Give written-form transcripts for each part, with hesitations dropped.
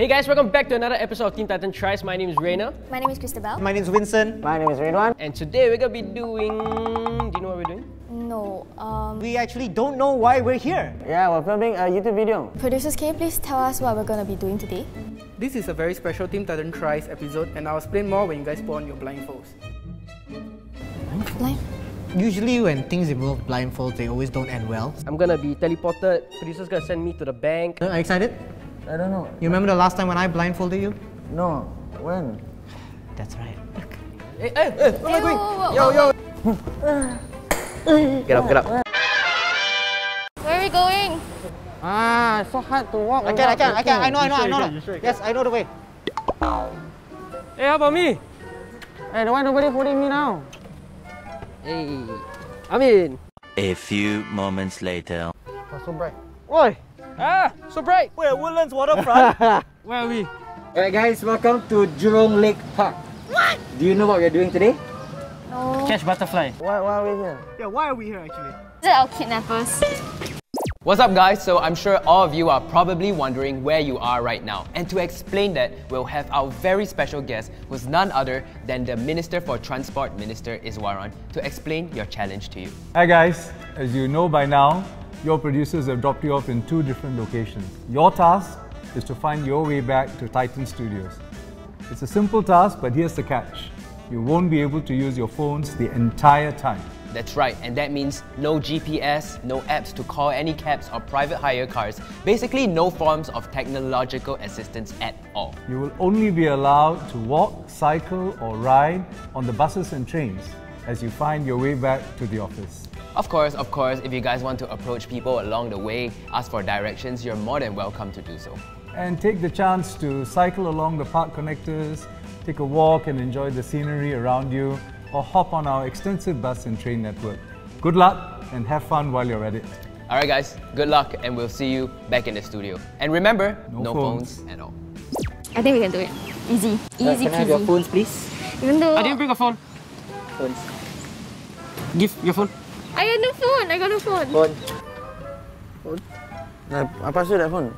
Hey guys, welcome back to another episode of Team Titan Tries. My name is Raina. My name is Crystabel. My name is Vincent. My name is Ridhwan. And today we're gonna be doing... Do you know what we're doing? No, we actually don't know why we're here. Yeah, we're filming a YouTube video. Producers, can you please tell us what we're gonna be doing today? This is a very special Team Titan Tries episode, and I'll explain more when you guys put on your blindfolds. Blindfold? Usually when things involve blindfolds, they always don't end well. I'm gonna be teleported. Producer's gonna send me to the bank. Are you excited? I don't know. You remember the last time when I blindfolded you? No. When? That's right. Hey, hey, hey, where am I going? Yo, yo! Get up, get up. Where are we going? Ah, it's so hard to walk. I can. I know. Yes, I know the way. Hey, how about me? Hey, why nobody holding me now? Hey, I'm in. A few moments later. Oh, so bright. Oi! Ah, so bright! We're at Woodlands Waterfront. Where are we? Alright guys, welcome to Jurong Lake Park. What? Do you know what we're doing today? No. Catch butterfly. Why are we here? Yeah, why are we here actually? Is it our kidnappers? What's up guys? So I'm sure all of you are probably wondering where you are right now. And to explain that, we'll have our very special guest, who's none other than the Minister for Transport, Minister Iswaran, to explain your challenge to you. Hi guys, as you know by now, your producers have dropped you off in two different locations. Your task is to find your way back to Titan Studios. It's a simple task, but here's the catch. You won't be able to use your phones the entire time. That's right, and that means no GPS, no apps to call any cabs or private hire cars. Basically, no forms of technological assistance at all. You will only be allowed to walk, cycle or ride on the buses and trains as you find your way back to the office. Of course, if you guys want to approach people along the way, ask for directions, you're more than welcome to do so. And take the chance to cycle along the park connectors, take a walk and enjoy the scenery around you, or hop on our extensive bus and train network. Good luck and have fun while you're at it. Alright guys, good luck and we'll see you back in the studio. And remember, no phones at all. I think we can do it. Easy. Easy peasy. Can I have your phones please? No. I didn't bring a phone. Phones. Give your phone. I got no phone. Phone? I passed you that phone.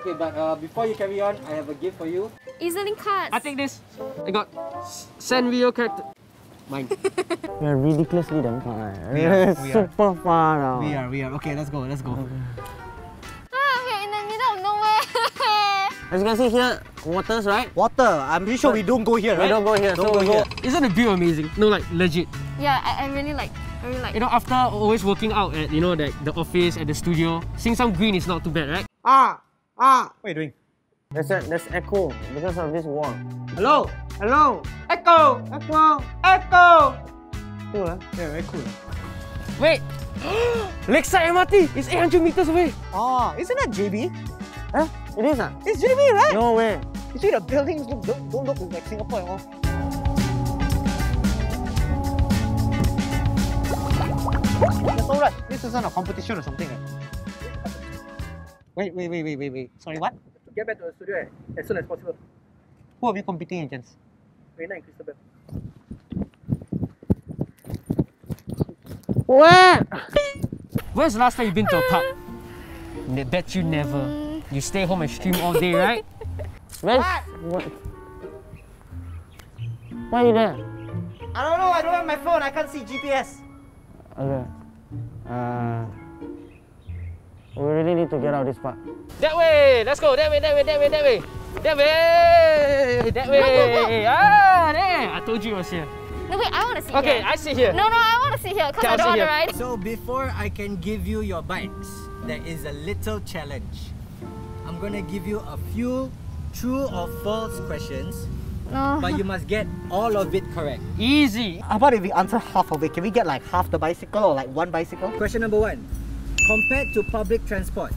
Okay, but before you carry on, I have a gift for you. E-link cards. I take this. I got Sanrio character. Mine. We are ridiculously damn far. We are super far now. We are. Okay, let's go. Okay. We're in the middle of nowhere. As you can see here, waters, right? Water. I'm pretty sure we don't go here, right? We don't go here. Isn't the view amazing? No, like legit. Yeah, I really like. You know, after always working out at the office, at the studio, seeing some green is not too bad, right? What are you doing? There's echo because of this wall. Hello. Echo. Cool, huh? Yeah, very cool. Wait, Lakeside MRT is 800 meters away. Oh, isn't that JB? Huh? It is, huh? It's JB, right? No way. You see the buildings don't look like Singapore at all. That's all right. This isn't a competition or something, right? Wait. Sorry, what? Get back to the studio as soon as possible. Who are we competing against? Raina and Crystabel. What? When's the last time you've been to a park? Bet you never. You stay home and stream all day, right? What? Why are you there? I don't know. I don't have my phone. I can't see GPS. Okay. We really need to get out of this park. That way! Let's go! That way! Go. Ah, there! I told you it was here. No, wait, I want to sit here. Okay, I sit here. No, I want to sit here because I don't want to ride. So before I can give you your bikes, there is a little challenge. I'm going to give you a few true or false questions. But you must get all of it correct. Easy! How about if we answer half of it? Can we get like half the bicycle or like one bicycle? Question number 1. Compared to public transport,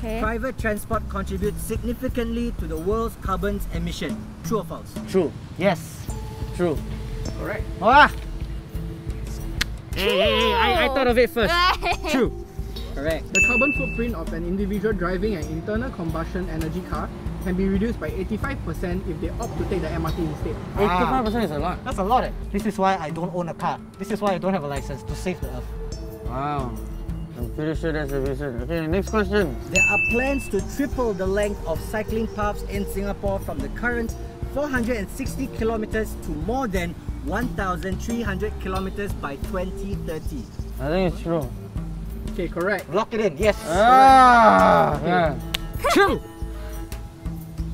private transport contributes significantly to the world's carbon emission. True or false? True. Yes. True. Correct. Ah! Hey, I thought of it first. True. Correct. The carbon footprint of an individual driving an internal combustion energy car can be reduced by 85% if they opt to take the MRT instead. 85% is a lot. That's a lot. This is why I don't own a car. This is why I don't have a license, to save the earth. Wow. I'm pretty sure that's the reason. Okay, next question. There are plans to triple the length of cycling paths in Singapore from the current 460 kilometers to more than 1,300 kilometers by 2030. I think it's true. Okay, correct. Lock it in, yes. Ah, okay. Yeah. True!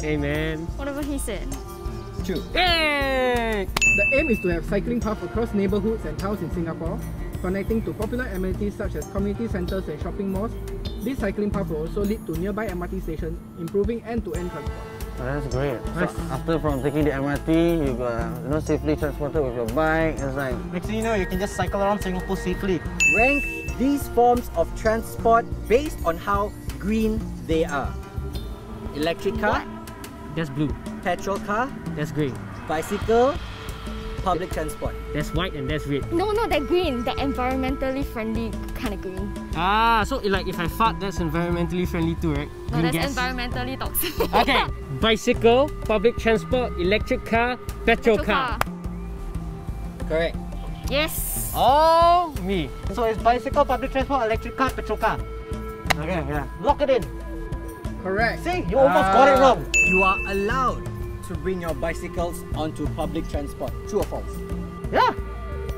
Hey, man. Whatever he said. True. Yay! The aim is to have cycling paths across neighbourhoods and towns in Singapore, connecting to popular amenities such as community centres and shopping malls. This cycling path will also lead to nearby MRT stations, improving end-to-end transport. Oh, that's great. Nice. So after from taking the MRT, you got safely transported with your bike. It's like next thing you know, you can just cycle around Singapore safely. Rank these forms of transport based on how green they are. Electric car. What? That's blue. Petrol car. That's green. Bicycle. Public transport. That's white and that's red. No, no, that green. That environmentally friendly kind of green. Ah, so like if I fart, that's environmentally friendly too, right? No, that's environmentally toxic. Okay. Bicycle, public transport, electric car, petrol car. Correct. Yes. Oh, me. So it's bicycle, public transport, electric car, petrol car. Okay, yeah. Lock it in. Correct. See, you almost got it wrong. You are allowed to bring your bicycles onto public transport. True or false? Yeah.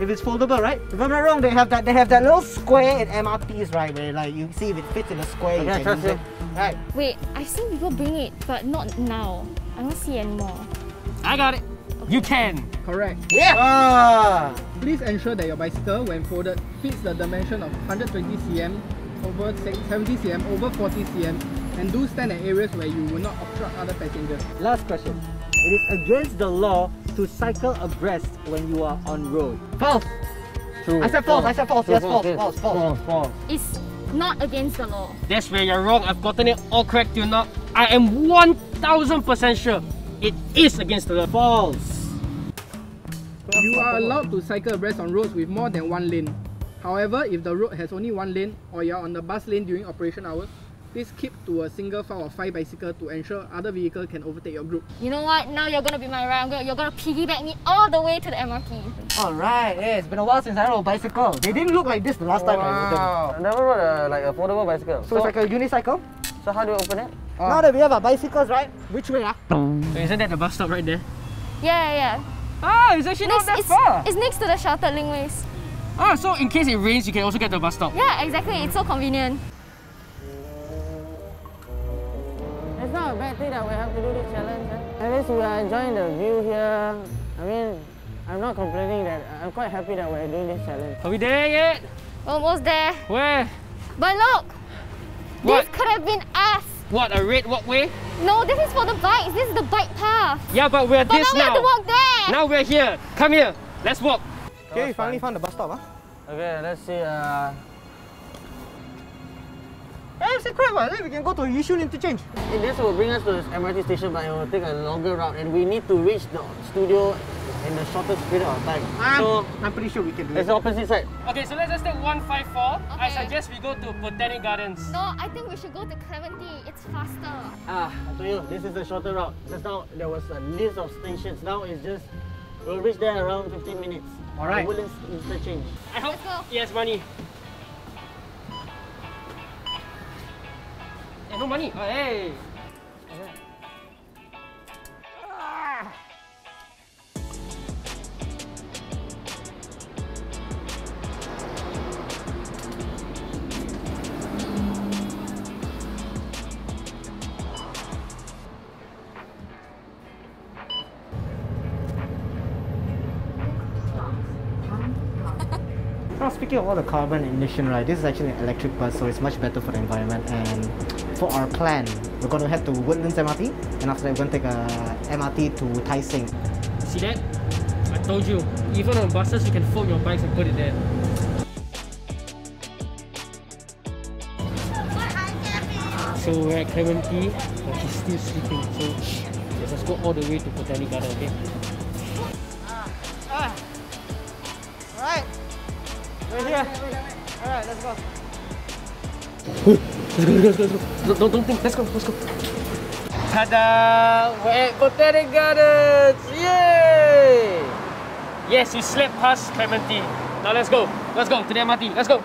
If it's foldable, right? If I'm not wrong, they have that little square in MRTs, right? Where like you see if it fits in a square, okay, you can use it. Right. Wait, I've seen people bring it, but not now. I don't see it anymore. I got it. Okay. You can. Correct. Yeah. Ah. Please ensure that your bicycle, when folded, fits the dimension of 120 cm over 70 cm over 40 cm, and do stand at areas where you will not obstruct other passengers. Last question. It is against the law to cycle abreast when you are on road. False! True. I said false, yes, false. It's not against the law. That's where you're wrong, I've gotten it all correct till now. I am 1000% sure it is against the law. False! You are allowed to cycle abreast on roads with more than one lane. However, if the road has only one lane or you're on the bus lane during operation hours, please keep to a single file of 5 bicycles to ensure other vehicles can overtake your group. You know what? Now you're going to be my ride. You're going to piggyback me all the way to the MRT. Alright, yeah, it's been a while since I rode a bicycle. They didn't look like this the last time I rode them. I never rode a foldable bicycle. So it's like a unicycle? So how do you open it? Now that we have our bicycles, right? Which way? So isn't that the bus stop right there? Yeah. Ah, it's actually not that far. It's next to the sheltered linkways. Ah, so in case it rains, you can also get the bus stop. Yeah, exactly. It's so convenient. It's not a bad thing that we have to do this challenge. At least we are enjoying the view here. I mean, I'm not complaining that I'm quite happy that we're doing this challenge. Are we there yet? Almost there. Where? But look! What? This could have been us! What, a red walkway? No, this is for the bikes. This is the bike path. Yeah, but we're this now. But now we have to walk there! Now we're here. Come here. Let's walk. Okay, we finally found the bus stop, huh? Okay, let's see. It's a crap, we can go to Yishun interchange. This will bring us to this MRT station, but it will take a longer route and we need to reach the studio in the shortest period of time. So I'm pretty sure we can do it. It's the opposite side. Okay, so let's just take 154. Okay. I suggest we go to Botanic Gardens. No, I think we should go to Clementi. It's faster. I tell you, this is the shorter route. Just now, there was a list of stations. Now it's just, we'll reach there around 15 minutes. Alright. Woodlands Interchange. I hope he has money. No money! Oh, hey! Now, speaking of all the carbon emission, right, this is actually an electric bus, so it's much better for the environment. And for our plan, we're going to head to Woodlands MRT, and after that we're going to take a MRT to Tai Seng. See that? I told you, even on buses you can fold your bikes and put it there. So we're at Clementi, but he's still sleeping, so let's just go all the way to Botanic Garden, okay? Alright, we're here. Alright, let's go. Let's go. Don't think. Let's go. Ta-da! We're at Botanic Gardens! Yay! Yes, you slept past Clementi. Now let's go. Let's go to the MRT. Let's go.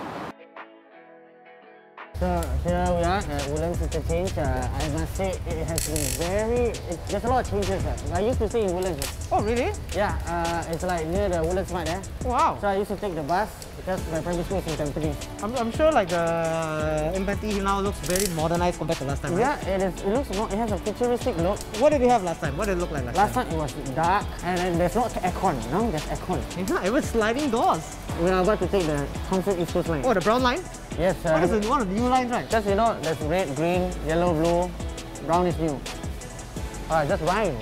So here we are at Woodlands Interchange. I must say it has been there's a lot of changes. I used to stay in Woodlands. Oh really? Yeah, it's like near the Woodlands Mart there. Wow. So I used to take the bus because my primary school is in Tampines. I'm sure like the MRT now looks very modernized compared to last time, right? Yeah, it has a futuristic look. What did we have last time? What did it look like last time? Last time it was dark and then there's not aircon. Now there's aircon. It's not even sliding doors. We are about to take the Thomson East Coast line. Oh, the brown line? Yes, sir. What is one of the new lines, right? Just, you know, there's red, green, yellow, blue. Brown is new. Alright, just rhyme.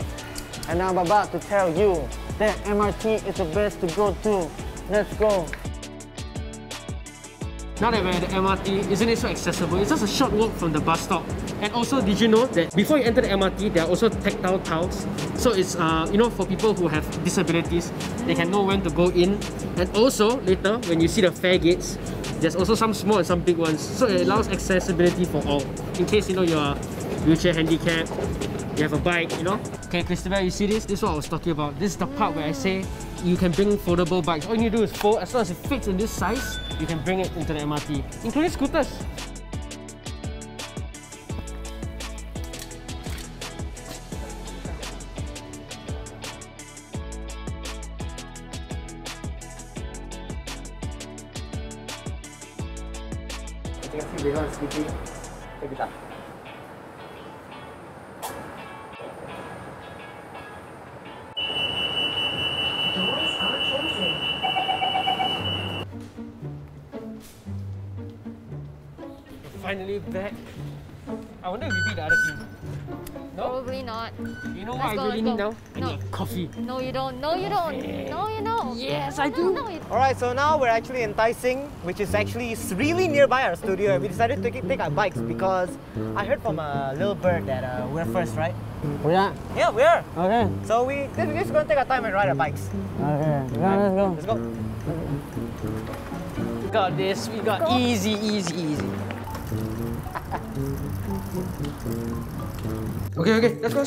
And now I'm about to tell you that MRT is the best to go to. Let's go. Now that we're at the MRT, isn't it so accessible? It's just a short walk from the bus stop. And also, did you know that before you enter the MRT, there are also tactile tiles? So it's, you know, for people who have disabilities, they can know when to go in. And also, later, when you see the fare gates, there's also some small and some big ones. So it allows accessibility for all. In case, you know, you're wheelchair handicapped, you have a bike, you know. Okay, Crystabel, you see this? This is what I was talking about. This is the part where I say you can bring foldable bikes. All you need to do is fold. As long as it fits in this size, you can bring it into the MRT, including scooters. You can see they are sleeping. Take it up. Finally back. I wonder if we beat the other team. No? Probably not. You know what I really need now? I need coffee. No, you don't. No, you don't. No, you know. Yes, I do. No, alright, so now we're actually in Tai Seng, which is actually really nearby our studio. We decided to take our bikes because I heard from a little bird that we're first, right? We are? Yeah, we are. Okay. So we're just going to take our time and ride our bikes. Okay. Yeah, let's go. Let's go. We got this. We got easy, easy, easy. Okay, let's go.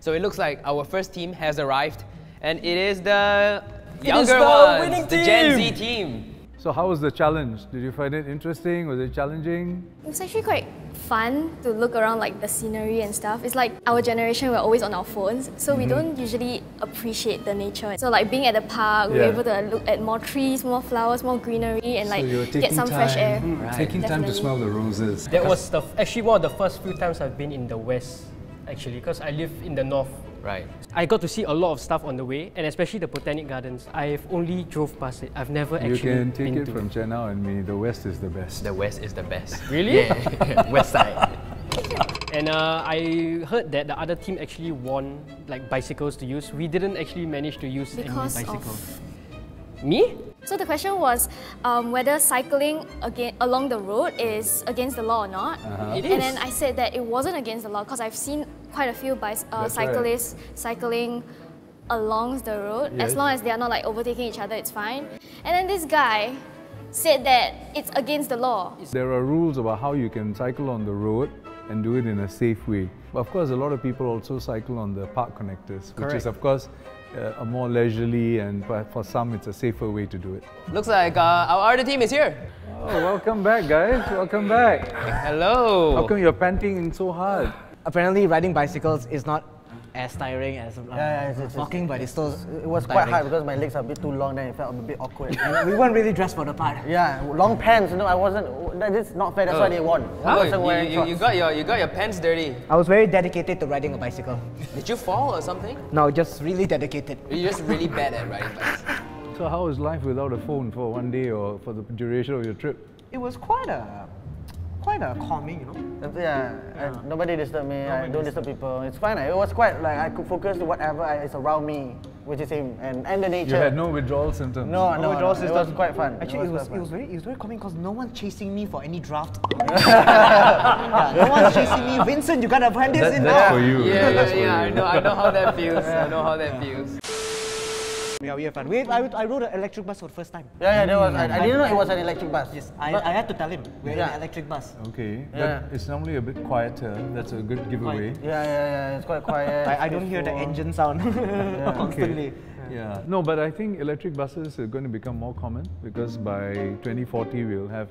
So it looks like our first team has arrived, and it is the younger ones, the Gen Z team. So how was the challenge? Did you find it interesting? Was it challenging? It was actually quite fun to look around like the scenery and stuff. It's like our generation, we're always on our phones, so we don't usually appreciate the nature. So like being at the park, we were able to look at more trees, more flowers, more greenery, and like so get some fresh air. Right. Taking time to smell the roses. That was actually one of the first few times I've been in the West, actually, because I live in the North. Right. I got to see a lot of stuff on the way, and especially the Botanic Gardens. I've only drove past it. I've never actually been to it. You can take it from Jian Hao and me. The West is the best. The West is the best. Really? Yeah. West side. And I heard that the other team actually won like bicycles to use. We didn't actually manage to use any bicycles. Me? So the question was whether cycling along the road is against the law or not. It is. And then I said that it wasn't against the law because I've seen quite a few cyclists cycling along the road. Yes. As long as they are not like overtaking each other, it's fine. And then this guy said that it's against the law. There are rules about how you can cycle on the road and do it in a safe way. But of course, a lot of people also cycle on the park connectors, which is of course a more leisurely and for some it's a safer way to do it. Looks like our other team is here. Oh, welcome back guys, welcome back. Hello. How come you're panting in so hard? Apparently riding bicycles is not as tiring as walking, but it's still it was quite hard because my legs are a bit too long, then it felt a bit awkward. We weren't really dressed for the part. Yeah, long pants. No, I wasn't. That's not fair. That's why they won. You got your pants dirty. I was very dedicated to riding a bicycle. Did you fall or something? No, just really dedicated. You're just really bad at riding bicycles. So how is life without a phone for one day or for the duration of your trip? It was quite calming, you know? Nobody disturbed me, I don't disturb people. It's fine, it was quite like I could focus on whatever is around me, which is him and the nature. You had no withdrawal symptoms? No withdrawal symptoms. It was quite fun. Actually, it was very calming because no one's chasing me for any draft. No one's chasing me. Vincent, you gotta hand this in now. That's for you. I know how that feels. I know how that feels. Yeah, we have fun. I rode an electric bus for the first time. Yeah, there was. I didn't know it was an electric bus. Yes, I had to tell him we're in an electric bus. Okay, but it's normally a bit quieter. That's a good giveaway. Yeah, it's quite quiet. I don't hear the engine sound constantly. Okay. Yeah. No, but I think electric buses are going to become more common because by 2040 we'll have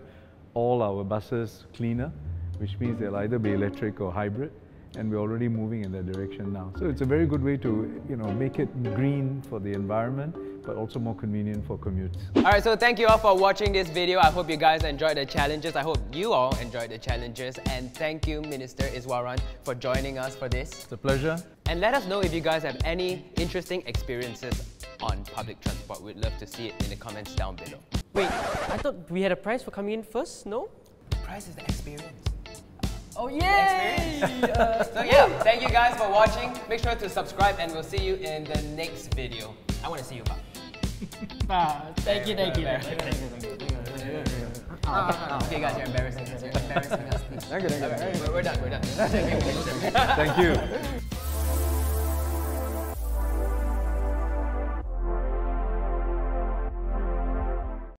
all our buses cleaner, which means they'll either be electric or hybrid, and we're already moving in that direction now. So it's a very good way to, you know, make it green for the environment, but also more convenient for commutes. Alright, so thank you all for watching this video. I hope you guys enjoyed the challenges. I hope you all enjoyed the challenges. And thank you, Minister Iswaran, for joining us for this. It's a pleasure. And let us know if you guys have any interesting experiences on public transport. We'd love to see it in the comments down below. Wait, I thought we had a prize for coming in first, no? The prize is the experience. Oh, yay! So yeah, thank you guys for watching. Make sure to subscribe and we'll see you in the next video. I want to see you back. Thank you. Okay guys, you're embarrassing us. We're done. Thank you.